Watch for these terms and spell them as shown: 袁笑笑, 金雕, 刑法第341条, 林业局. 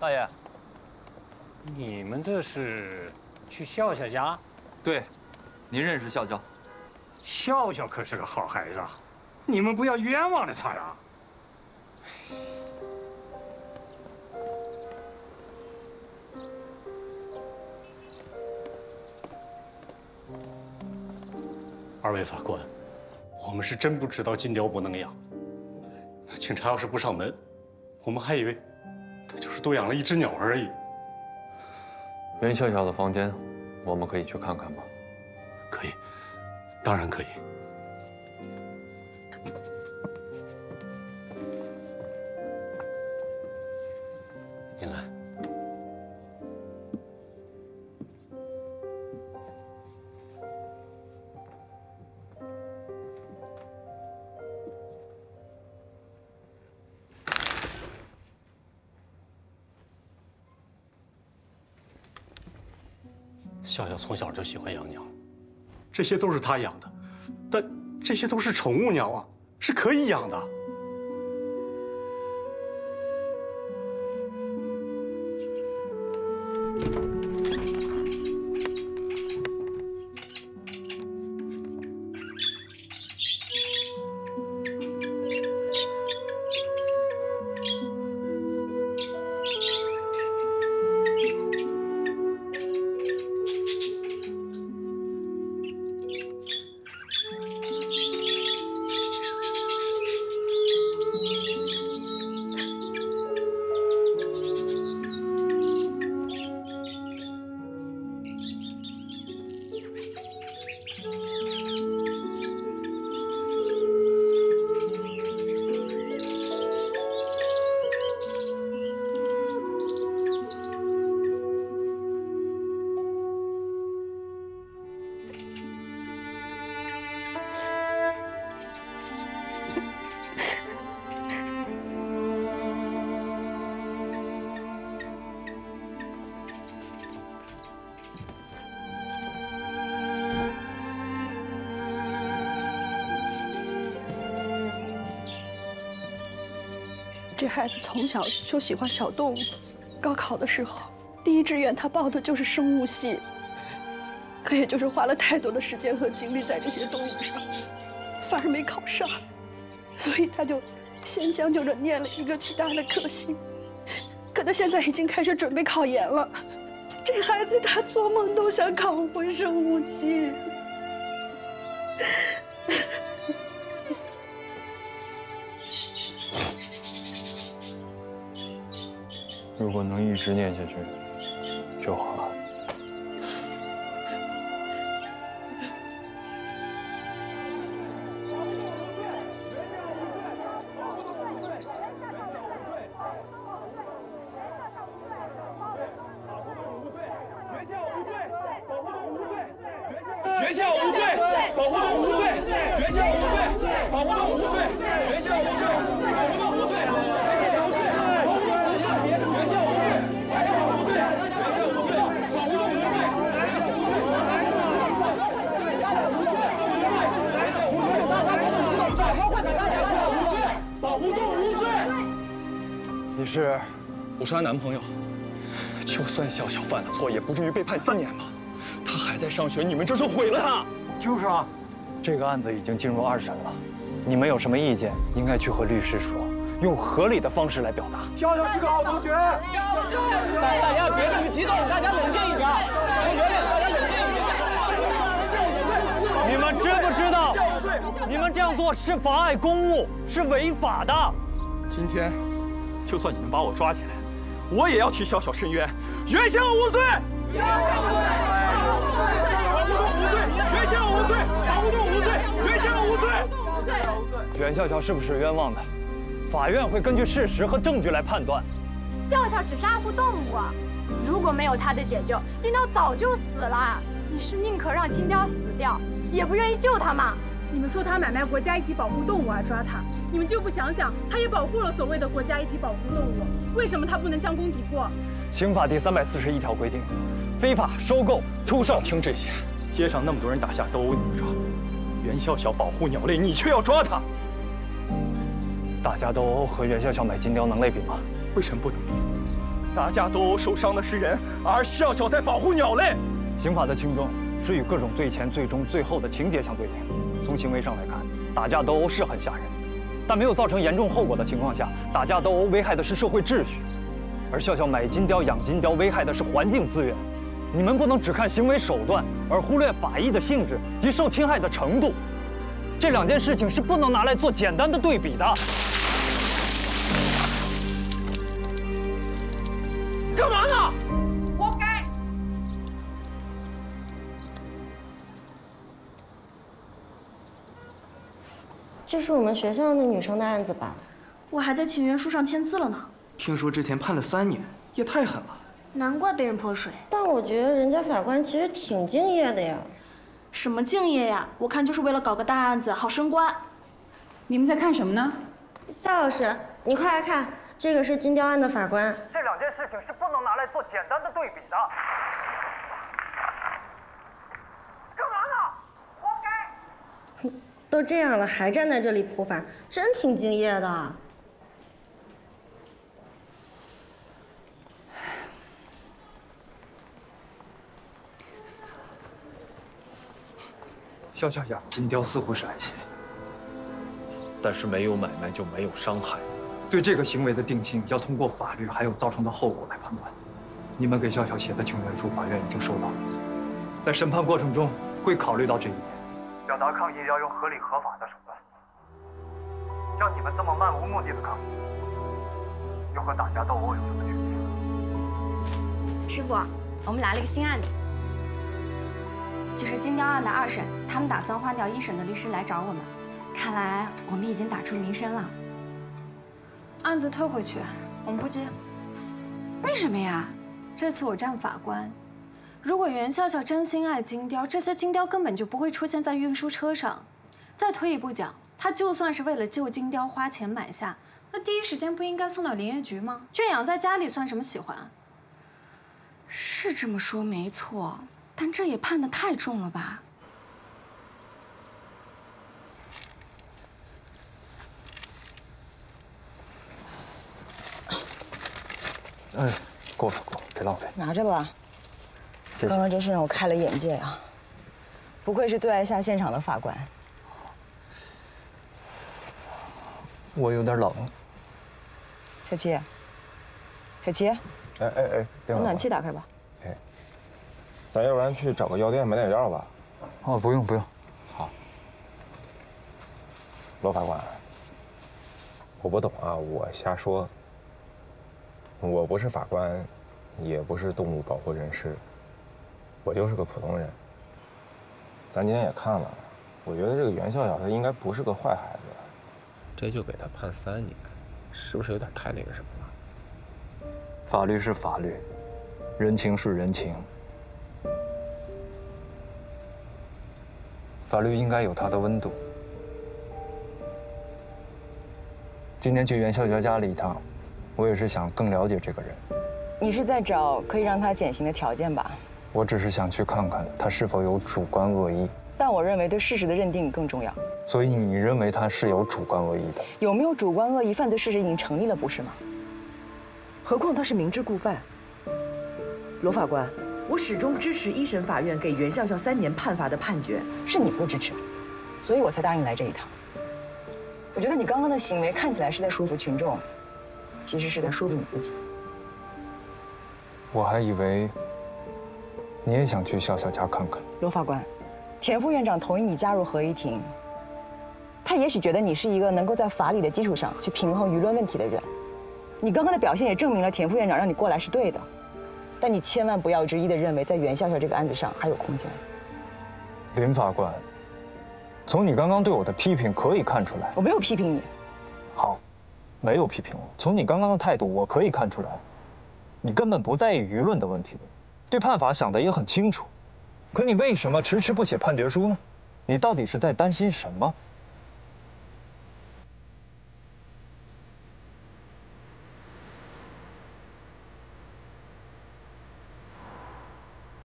大爷，你们这是去笑笑家？对，您认识笑笑？笑笑可是个好孩子，你们不要冤枉了他呀！二位法官，我们是真不知道金雕不能养，警察要是不上门，我们还以为他就是多养了一只鸟而已。袁笑笑的房间，我们可以去看看吗？可以，当然可以。您来。 笑笑从小就喜欢养鸟，这些都是他养的，但这些都是宠物鸟啊，是可以养的。这孩子从小就喜欢小动物，高考的时候，第一志愿他报的就是生物系，可也就是花了太多的时间和精力在这些动物上，反而没考上，所以他就先将就着念了一个其他的科系。可他现在已经开始准备考研了，这孩子他做梦都想考回生物系。 如果能一直念下去就好了。原校无罪，保护动物无罪。原校无罪，保护动物无罪。原校无罪，保护动物无罪。 你是？我是她男朋友。就算笑笑犯了错，也不至于被判3年吧？她还在上学，你们这就毁了她。就是啊，这个案子已经进入2审了，你们有什么意见，应该去和律师说，用合理的方式来表达。笑笑是个好同学。大家别那么激动，大家冷静一点。大家冷静一点。你们知不知道，你们这样做是妨碍公务，是违法的。今天。 就算你们把我抓起来，我也要替小小申冤。原校无罪，原校无罪，保护动物无罪，原校无罪，保护动物无罪，原校无罪。袁笑笑是不是冤枉的？法院会根据事实和证据来判断。笑笑只杀护动物，如果没有他的解救，金雕早就死了。你是宁可让金雕死掉，也不愿意救他吗？ 你们说他买卖国家一级保护动物啊，抓他！你们就不想想，他也保护了所谓的国家一级保护动物，为什么他不能将功抵过？刑法第341条规定，非法收购、出售。听这些，街上那么多人打架都你们抓，袁笑笑保护鸟类，你却要抓他。打架斗殴和袁笑笑买金雕能类比吗？为什么不能比？大家都受伤的是人，而笑笑在保护鸟类。刑法的轻重是与各种罪前、罪中、罪后的情节相对应。从行为上来看，打架斗殴是很吓人，但没有造成严重后果的情况下，打架斗殴危害的是社会秩序，而笑笑买金貂、养金貂危害的是环境资源。你们不能只看行为手段，而忽略法益的性质及受侵害的程度。这两件事情是不能拿来做简单的对比的。 干嘛呢？活该！这是我们学校那女生的案子吧？我还在请愿书上签字了呢。听说之前判了3年，也太狠了。难怪被人泼水。但我觉得人家法官其实挺敬业的呀。什么敬业呀？我看就是为了搞个大案子好升官。你们在看什么呢？夏老师，你快来看，这个是金雕案的法官。这两件事情是。 做简单的对比的，干嘛呢？活该！都这样了，还站在这里普法，真挺敬业的。笑笑养金貂似乎是安心，但是没有买卖就没有伤害。对这个行为的定性，要通过法律还有造成的后果来判断。 你们给笑笑写的请愿书，法院已经收到了，在审判过程中会考虑到这一点。表达抗议要用合理合法的手段，像你们这么漫无目的的抗议，又和打架斗殴有什么区别？师傅，我们来了个新案子，就是金雕案的2审，他们打算换掉1审的律师来找我们，看来我们已经打出名声了。案子退回去，我们不接。为什么呀？ 这次我站法官，如果袁笑笑真心爱金雕，这些金雕根本就不会出现在运输车上。再退一步讲，他就算是为了救金雕花钱买下，那第一时间不应该送到林业局吗？圈养在家里算什么喜欢？是这么说没错，但这也判得太重了吧？哎，够了够了。 别浪费，拿着吧。刚刚真是让我开了眼界啊！不愧是最爱下现场的法官。我有点冷。小七，小七，哎，把暖气打开吧。哎，咱要不然去找个药店买点药吧？哦，不用不用。好。罗法官，我不懂啊，我瞎说。我不是法官。 也不是动物保护人士，我就是个普通人。咱今天也看了，我觉得这个袁笑笑他应该不是个坏孩子，这就给他判3年，是不是有点太那个什么了？法律是法律，人情是人情，法律应该有它的温度。今天去袁笑笑家里一趟，我也是想更了解这个人。 你是在找可以让他减刑的条件吧？我只是想去看看他是否有主观恶意，但我认为对事实的认定更重要。所以你认为他是有主观恶意的？有没有主观恶意，犯罪事实已经成立了，不是吗？何况他是明知故犯。罗法官，我始终支持1审法院给袁笑笑3年判罚的判决，是你不支持，所以我才答应来这一趟。我觉得你刚刚的行为看起来是在说服群众，其实是在说服你自己。 我还以为你也想去笑笑家看看。罗法官，田副院长同意你加入合议庭，他也许觉得你是一个能够在法理的基础上去平衡舆论问题的人。你刚刚的表现也证明了田副院长让你过来是对的，但你千万不要执意的认为在袁笑笑这个案子上还有空间。林法官，从你刚刚对我的批评可以看出来，我没有批评你。好，没有批评我。从你刚刚的态度，我可以看出来。 你根本不在意舆论的问题，对判罚想的也很清楚，可你为什么迟迟不写判决书呢？你到底是在担心什么？